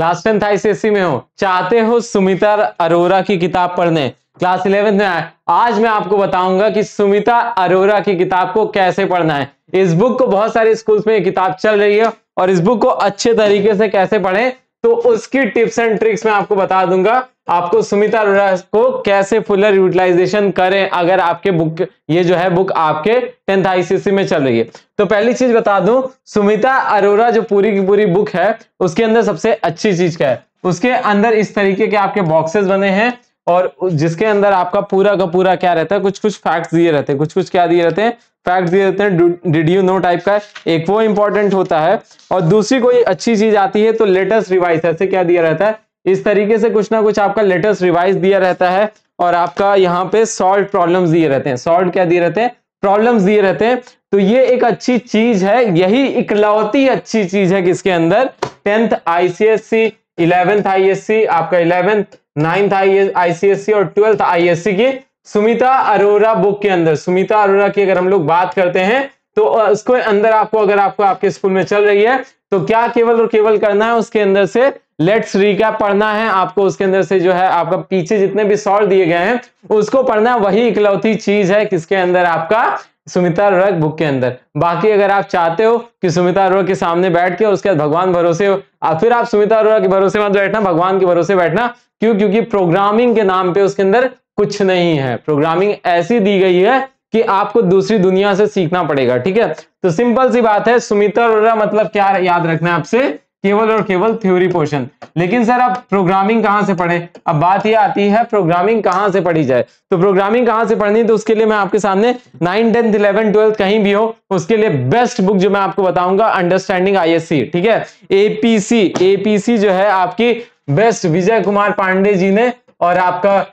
Class 10th ICSC में हो, चाहते हो सुमिता अरोरा की किताब पढ़ने, क्लास 11th में आए, आज मैं आपको बताऊंगा कि सुमिता अरोरा की किताब को कैसे पढ़ना है। इस बुक को बहुत सारे स्कूल्स में ये किताब चल रही है और इस बुक को अच्छे तरीके से कैसे पढ़ें, तो उसकी टिप्स एंड ट्रिक्स मैं आपको बता दूंगा। आपको सुमिता अरोरा को कैसे फुलर यूटिलाइजेशन करें अगर आपके बुक ये जो है बुक आपके 10th आईसीएससी में चल रही है। तो पहली चीज बता दूं, सुमिता अरोरा जो पूरी की पूरी बुक है उसके अंदर सबसे अच्छी चीज क्या है, उसके अंदर इस तरीके के आपके बॉक्सेस बने हैं और जिसके अंदर आपका पूरा का पूरा क्या रहता है, कुछ कुछ फैक्ट्स दिए रहते हैं, कुछ कुछ क्या दिए रहते हैं, फैक्ट दिए देते हैं, डिड यू नो टाइप का एक वो इंपॉर्टेंट होता है। और दूसरी कोई अच्छी चीज आती है तो लेटेस्ट रिवाइज, ऐसे क्या दिया रहता है, इस तरीके से कुछ ना कुछ आपका लेटेस्ट रिवाइज दिया रहता है और आपका यहाँ पे सॉल्व प्रॉब्लम्स दिए रहते हैं, सॉल्व क्या दिए रहते हैं, प्रॉब्लम्स दिए रहते हैं। तो ये एक अच्छी चीज है, यही इकलौती अच्छी चीज है किसके अंदर, 10th आईसीएससी, 11th आईएससी, आपका 11th, 9th आईसीएससी और 12th आईएससी की सुमिता अरोरा बुक के अंदर। सुमिता अरोरा की अगर हम लोग बात करते हैं तो उसके अंदर आपको, अगर आपको आपके स्कूल में चल रही है तो क्या केवल और केवल करना है, उसके अंदर से लेट्स रिकैप पढ़ना है आपको, उसके अंदर से जो है आपका पीछे जितने भी सॉल्व दिए गए हैं उसको पढ़ना, वही इकलौती चीज है किसके अंदर, आपका सुमिता अरोरा बुक के अंदर। बाकी अगर आप चाहते हो कि सुमिता अरोरा के सामने बैठ के उसके बाद भगवान भरोसे हो, फिर आप सुमिता अरोरा के भरोसे मत बैठना, भगवान के भरोसे बैठना, क्योंकि प्रोग्रामिंग के नाम पे उसके अंदर कुछ नहीं है। प्रोग्रामिंग ऐसी दी गई है कि आपको दूसरी दुनिया से सीखना पड़ेगा, ठीक है। तो सिंपल सी बात है, सुमिता अरोरा मतलब क्या याद रखना है आपसे, केवल और केवल थ्योरी पोर्शन। लेकिन सर आप प्रोग्रामिंग कहां से पढ़ें, अब बात ये आती है प्रोग्रामिंग कहां से पढ़ी जाए, तो प्रोग्रामिंग कहां से पढ़नी, तो उसके लिए मैं आपके सामने 9, 10, 11, 12 कहीं भी हो, उसके लिए बेस्ट बुक जो मैं आपको बताऊंगा, अंडरस्टैंडिंग आईएससी, ठीक है। एपीसी जो है आपकी बेस्ट, विजय कुमार पांडे जी ने और आपका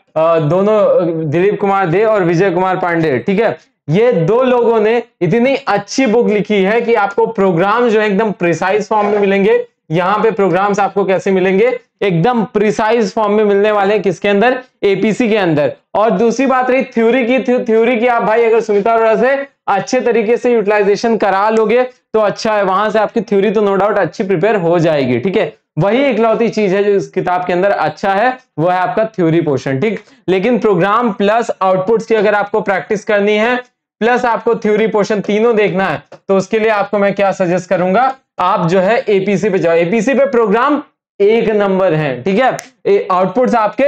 दोनों दिलीप कुमार देव और विजय कुमार पांडे, ठीक है, ये दो लोगों ने इतनी अच्छी बुक लिखी है कि आपको प्रोग्राम जो है एकदम प्रिसाइज फॉर्म में मिलेंगे। यहाँ पे प्रोग्राम्स आपको कैसे मिलेंगे, एकदम प्रिसाइज फॉर्म में मिलने वाले हैं किसके अंदर, एपीसी के अंदर। और दूसरी बात रही थ्योरी की, थ्योरी की आप भाई अगर सुमिता अरोरा से अच्छे तरीके से यूटिलाइजेशन करा लोगे तो अच्छा है, वहां से आपकी थ्योरी तो नो डाउट अच्छी प्रिपेयर हो जाएगी, ठीक है। वही इकलौती चीज है जो इस किताब के अंदर अच्छा है, वह है आपका थ्योरी पोर्शन, ठीक। लेकिन प्रोग्राम प्लस आउटपुट्स की अगर आपको प्रैक्टिस करनी है प्लस आपको थ्योरी पोर्शन तीनों देखना है तो उसके लिए आपको मैं क्या सजेस्ट करूंगा, आप जो है एपीसी पे जाओ। एपीसी पे प्रोग्राम एक नंबर है, ठीक है, आउटपुट्स आपके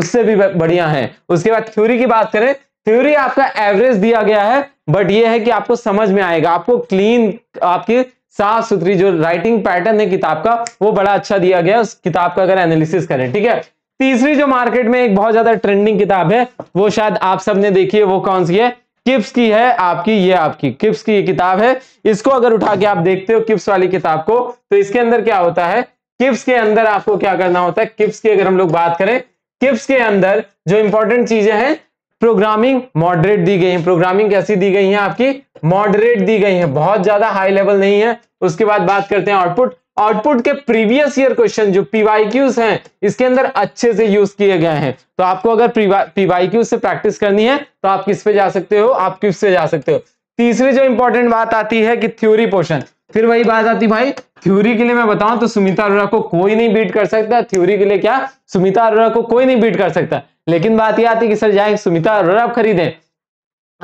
उससे भी बढ़िया हैं। उसके बाद थ्योरी की बात करें, थ्योरी आपका एवरेज दिया गया है, बट ये है कि आपको समझ में आएगा, आपको क्लीन, आपकी साफ सुथरी जो राइटिंग पैटर्न है किताब का वो बड़ा अच्छा दिया गया है, उस किताब का अगर एनालिसिस करें, ठीक है। तीसरी जो मार्केट में एक बहुत ज्यादा ट्रेंडिंग किताब है वो शायद आप सबने देखी है, वो कौन सी है, किप्स की है आपकी, ये आपकी किप्स की ये किताब है। इसको अगर उठा के आप देखते हो किप्स वाली किताब को, तो इसके अंदर क्या होता है, किप्स के अंदर आपको क्या करना होता है, किप्स की अगर हम लोग बात करें, किप्स के अंदर जो इंपॉर्टेंट चीजें हैं, प्रोग्रामिंग मॉडरेट दी गई है, प्रोग्रामिंग कैसी दी गई है आपकी, मॉडरेट दी गई है, बहुत ज्यादा हाई लेवल नहीं है। उसके बाद बात करते हैं आउटपुट, आउटपुट के प्रीवियस ईयर क्वेश्चन जो पीवाईक्यूज हैं इसके अंदर अच्छे से यूज किए गए हैं। तो आपको अगर पीवाईक्यूज से प्रैक्टिस करनी है तो आप किस पे जा सकते हो, आप किस पे जा सकते हो। तीसरी जो इंपॉर्टेंट बात आती है कि थ्योरी पोर्शन, फिर वही बात आती भाई, थ्योरी के लिए मैं बताऊं तो सुमिता अरोरा को कोई नहीं बीट कर सकता, थ्योरी के लिए क्या, सुमिता अरोरा को कोई नहीं बीट कर सकता। लेकिन बात यह आती है कि सर जाए सुमिता अरोरा आप खरीदें,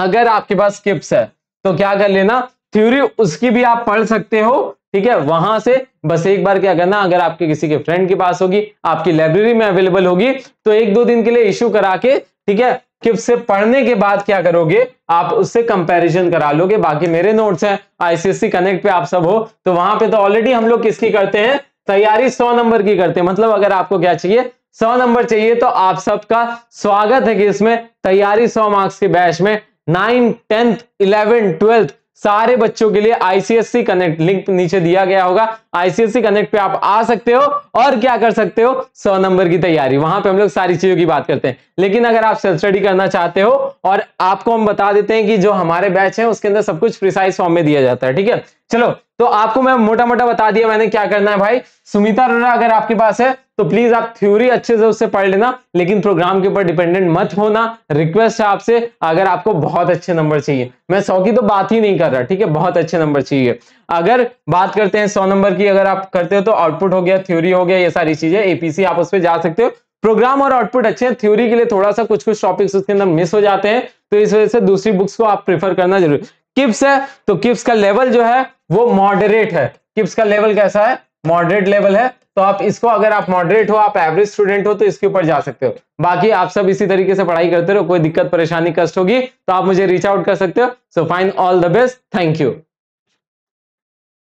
अगर आपके पास किप्स है तो क्या कर लेना, थ्योरी उसकी भी आप पढ़ सकते हो, ठीक है। वहां से बस एक बार क्या करना, अगर आपके किसी के फ्रेंड के पास होगी, आपकी लाइब्रेरी में अवेलेबल होगी, तो 1-2 दिन के लिए इश्यू करा के, ठीक है, किप्स से पढ़ने के बाद क्या करोगे, आप उससे कंपैरिजन करा लोगे। बाकी मेरे नोट्स हैं, आईसीएससी कनेक्ट पे आप सब हो तो वहां पे तो ऑलरेडी हम लोग किसकी करते हैं तैयारी, 100 नंबर की करते हैं। मतलब अगर आपको क्या चाहिए, 100 नंबर चाहिए, तो आप सबका स्वागत है कि इसमें तैयारी 100 मार्क्स के बैच में 9, 10, 11, 12 सारे बच्चों के लिए आईसीएससी कनेक्ट लिंक नीचे दिया गया होगा, आईसीएससी कनेक्ट पे आप आ सकते हो और क्या कर सकते हो, 100 नंबर की तैयारी। वहां पे हम लोग सारी चीजों की बात करते हैं। लेकिन अगर आप सेल्फ स्टडी करना चाहते हो, और आपको हम बता देते हैं कि जो हमारे बैच है उसके अंदर सब कुछ प्रिसाइज फॉर्म में दिया जाता है, ठीक है। चलो तो आपको मैं मोटा मोटा बता दिया मैंने क्या करना है भाई। सुमिता अरोरा अगर आपके पास है तो प्लीज आप थ्योरी अच्छे से उससे पढ़ लेना, लेकिन प्रोग्राम के ऊपर डिपेंडेंट मत होना। रिक्वेस्ट है आपसे, अगर आपको बहुत अच्छे नंबर चाहिए, मैं 100 की तो बात ही नहीं कर रहा, ठीक है, बहुत अच्छे नंबर चाहिए। अगर बात करते हैं 100 नंबर की, अगर आप करते हो तो आउटपुट हो गया, थ्योरी हो गया, ये सारी चीजें, एपीसी आप उस पर जा सकते हो। प्रोग्राम और आउटपुट अच्छे हैं, थ्योरी के लिए थोड़ा सा कुछ टॉपिक्स उसके अंदर मिस हो जाते हैं, तो इस वजह से दूसरी बुक्स को आप प्रेफर करना जरूरी। किप्स है तो किप्स का लेवल जो है वो मॉडरेट है। किप्स का लेवल कैसा है? मॉडरेट लेवल है। तो आप इसको, अगर आप मॉडरेट हो, आप एवरेज स्टूडेंट हो, तो इसके ऊपर जा सकते हो। बाकी आप सब इसी तरीके से पढ़ाई करते रहो, कोई दिक्कत परेशानी कष्ट होगी तो आप मुझे रीच आउट कर सकते हो। So fine, all the best, thank you.